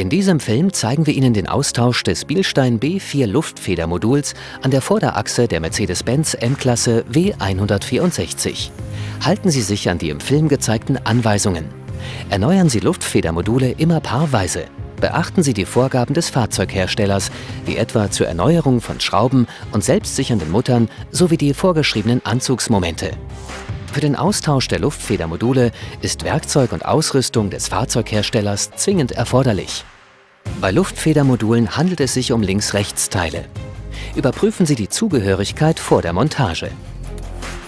In diesem Film zeigen wir Ihnen den Austausch des Bilstein B4 Luftfedermoduls an der Vorderachse der Mercedes-Benz M-Klasse W164. Halten Sie sich an die im Film gezeigten Anweisungen. Erneuern Sie Luftfedermodule immer paarweise. Beachten Sie die Vorgaben des Fahrzeugherstellers, wie etwa zur Erneuerung von Schrauben und selbstsichernden Muttern sowie die vorgeschriebenen Anzugsmomente. Für den Austausch der Luftfedermodule ist Werkzeug und Ausrüstung des Fahrzeugherstellers zwingend erforderlich. Bei Luftfedermodulen handelt es sich um Links-Rechts-Teile. Überprüfen Sie die Zugehörigkeit vor der Montage.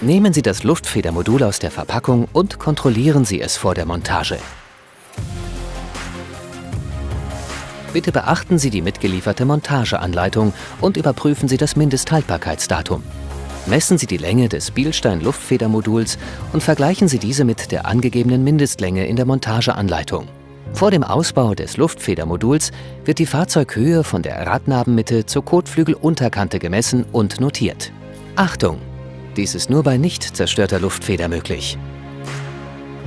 Nehmen Sie das Luftfedermodul aus der Verpackung und kontrollieren Sie es vor der Montage. Bitte beachten Sie die mitgelieferte Montageanleitung und überprüfen Sie das Mindesthaltbarkeitsdatum. Messen Sie die Länge des Bilstein-Luftfedermoduls und vergleichen Sie diese mit der angegebenen Mindestlänge in der Montageanleitung. Vor dem Ausbau des Luftfedermoduls wird die Fahrzeughöhe von der Radnabenmitte zur Kotflügelunterkante gemessen und notiert. Achtung! Dies ist nur bei nicht zerstörter Luftfeder möglich.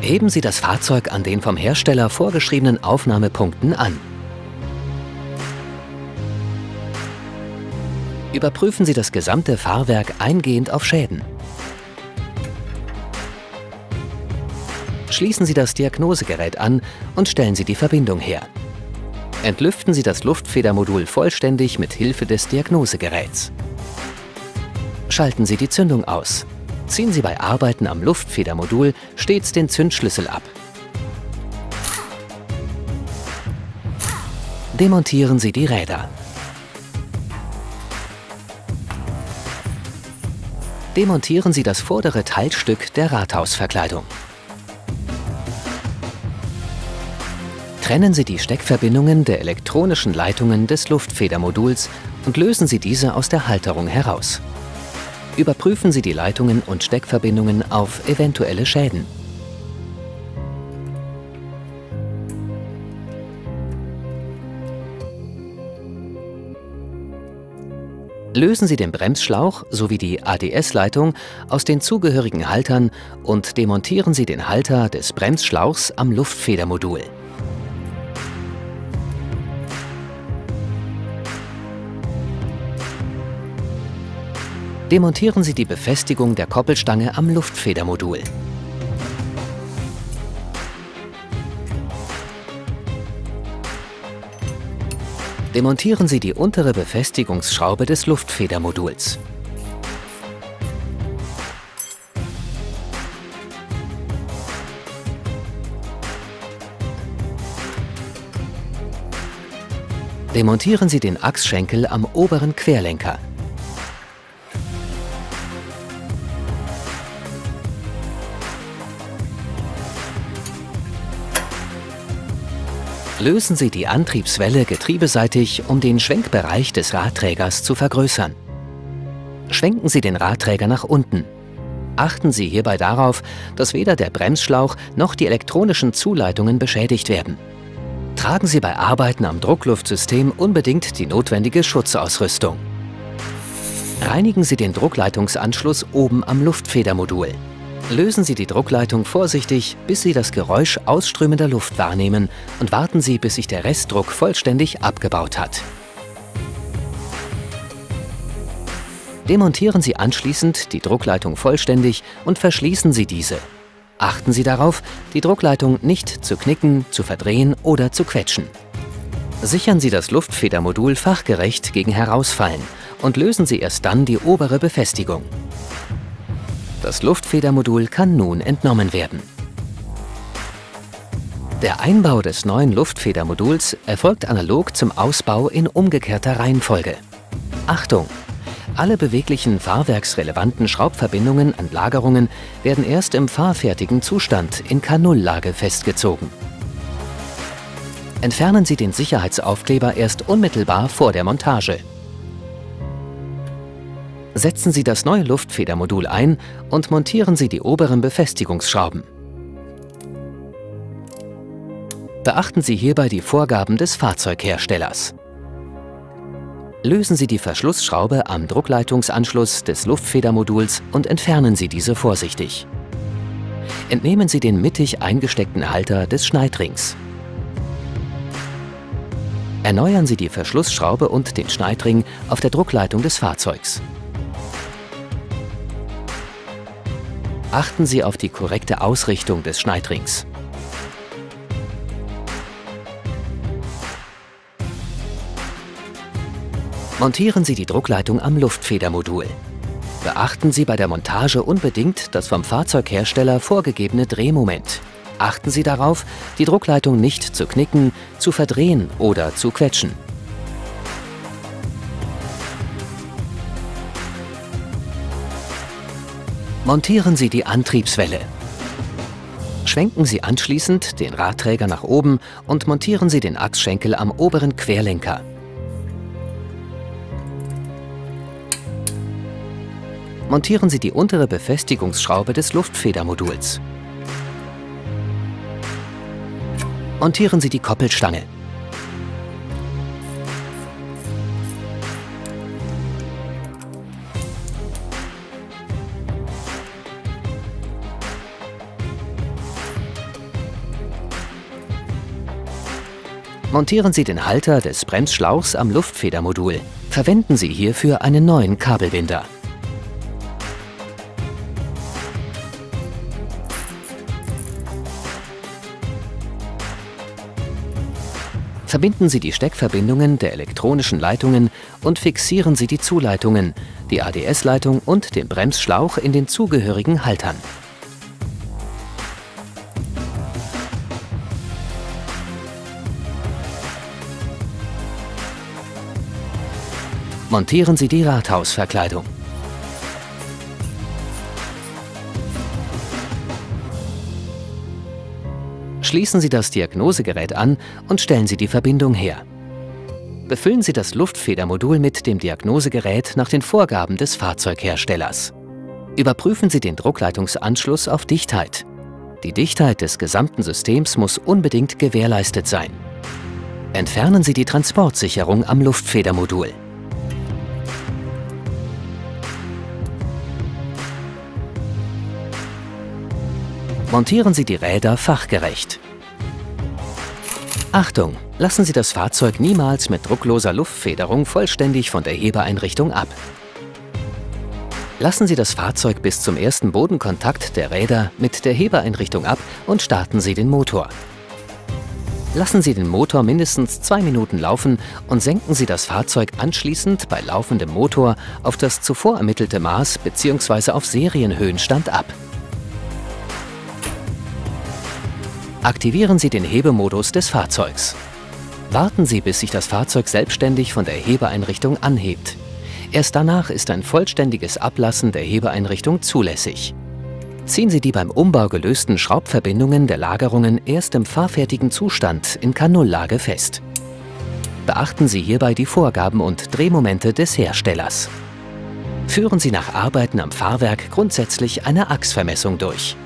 Heben Sie das Fahrzeug an den vom Hersteller vorgeschriebenen Aufnahmepunkten an. Überprüfen Sie das gesamte Fahrwerk eingehend auf Schäden. Schließen Sie das Diagnosegerät an und stellen Sie die Verbindung her. Entlüften Sie das Luftfedermodul vollständig mit Hilfe des Diagnosegeräts. Schalten Sie die Zündung aus. Ziehen Sie bei Arbeiten am Luftfedermodul stets den Zündschlüssel ab. Demontieren Sie die Räder. Demontieren Sie das vordere Teilstück der Rathausverkleidung. Trennen Sie die Steckverbindungen der elektronischen Leitungen des Luftfedermoduls und lösen Sie diese aus der Halterung heraus. Überprüfen Sie die Leitungen und Steckverbindungen auf eventuelle Schäden. Lösen Sie den Bremsschlauch sowie die ADS-Leitung aus den zugehörigen Haltern und demontieren Sie den Halter des Bremsschlauchs am Luftfedermodul. Demontieren Sie die Befestigung der Koppelstange am Luftfedermodul. Demontieren Sie die untere Befestigungsschraube des Luftfedermoduls. Demontieren Sie den Achsschenkel am oberen Querlenker. Lösen Sie die Antriebswelle getriebeseitig, um den Schwenkbereich des Radträgers zu vergrößern. Schwenken Sie den Radträger nach unten. Achten Sie hierbei darauf, dass weder der Bremsschlauch noch die elektronischen Zuleitungen beschädigt werden. Tragen Sie bei Arbeiten am Druckluftsystem unbedingt die notwendige Schutzausrüstung. Reinigen Sie den Druckleitungsanschluss oben am Luftfedermodul. Lösen Sie die Druckleitung vorsichtig, bis Sie das Geräusch ausströmender Luft wahrnehmen und warten Sie, bis sich der Restdruck vollständig abgebaut hat. Demontieren Sie anschließend die Druckleitung vollständig und verschließen Sie diese. Achten Sie darauf, die Druckleitung nicht zu knicken, zu verdrehen oder zu quetschen. Sichern Sie das Luftfedermodul fachgerecht gegen Herausfallen und lösen Sie erst dann die obere Befestigung. Das Luftfedermodul kann nun entnommen werden. Der Einbau des neuen Luftfedermoduls erfolgt analog zum Ausbau in umgekehrter Reihenfolge. Achtung! Alle beweglichen fahrwerksrelevanten Schraubverbindungen an Lagerungen werden erst im fahrfertigen Zustand in K0-Lage festgezogen. Entfernen Sie den Sicherheitsaufkleber erst unmittelbar vor der Montage. Setzen Sie das neue Luftfedermodul ein und montieren Sie die oberen Befestigungsschrauben. Beachten Sie hierbei die Vorgaben des Fahrzeugherstellers. Lösen Sie die Verschlussschraube am Druckleitungsanschluss des Luftfedermoduls und entfernen Sie diese vorsichtig. Entnehmen Sie den mittig eingesteckten Halter des Schneidrings. Erneuern Sie die Verschlussschraube und den Schneidring auf der Druckleitung des Fahrzeugs. Achten Sie auf die korrekte Ausrichtung des Schneidrings. Montieren Sie die Druckleitung am Luftfedermodul. Beachten Sie bei der Montage unbedingt das vom Fahrzeughersteller vorgegebene Drehmoment. Achten Sie darauf, die Druckleitung nicht zu knicken, zu verdrehen oder zu quetschen. Montieren Sie die Antriebswelle. Schwenken Sie anschließend den Radträger nach oben und montieren Sie den Achsschenkel am oberen Querlenker. Montieren Sie die untere Befestigungsschraube des Luftfedermoduls. Montieren Sie die Koppelstange. Montieren Sie den Halter des Bremsschlauchs am Luftfedermodul. Verwenden Sie hierfür einen neuen Kabelbinder. Verbinden Sie die Steckverbindungen der elektronischen Leitungen und fixieren Sie die Zuleitungen, die ADS-Leitung und den Bremsschlauch in den zugehörigen Haltern. Montieren Sie die Rathausverkleidung. Schließen Sie das Diagnosegerät an und stellen Sie die Verbindung her. Befüllen Sie das Luftfedermodul mit dem Diagnosegerät nach den Vorgaben des Fahrzeugherstellers. Überprüfen Sie den Druckleitungsanschluss auf Dichtheit. Die Dichtheit des gesamten Systems muss unbedingt gewährleistet sein. Entfernen Sie die Transportsicherung am Luftfedermodul. Montieren Sie die Räder fachgerecht. Achtung! Lassen Sie das Fahrzeug niemals mit druckloser Luftfederung vollständig von der Hebeeinrichtung ab. Lassen Sie das Fahrzeug bis zum ersten Bodenkontakt der Räder mit der Hebeeinrichtung ab und starten Sie den Motor. Lassen Sie den Motor mindestens 2 Minuten laufen und senken Sie das Fahrzeug anschließend bei laufendem Motor auf das zuvor ermittelte Maß bzw. auf Serienhöhenstand ab. Aktivieren Sie den Hebemodus des Fahrzeugs. Warten Sie, bis sich das Fahrzeug selbstständig von der Hebeeinrichtung anhebt. Erst danach ist ein vollständiges Ablassen der Hebeeinrichtung zulässig. Ziehen Sie die beim Umbau gelösten Schraubverbindungen der Lagerungen erst im fahrfertigen Zustand in Kanullage fest. Beachten Sie hierbei die Vorgaben und Drehmomente des Herstellers. Führen Sie nach Arbeiten am Fahrwerk grundsätzlich eine Achsvermessung durch.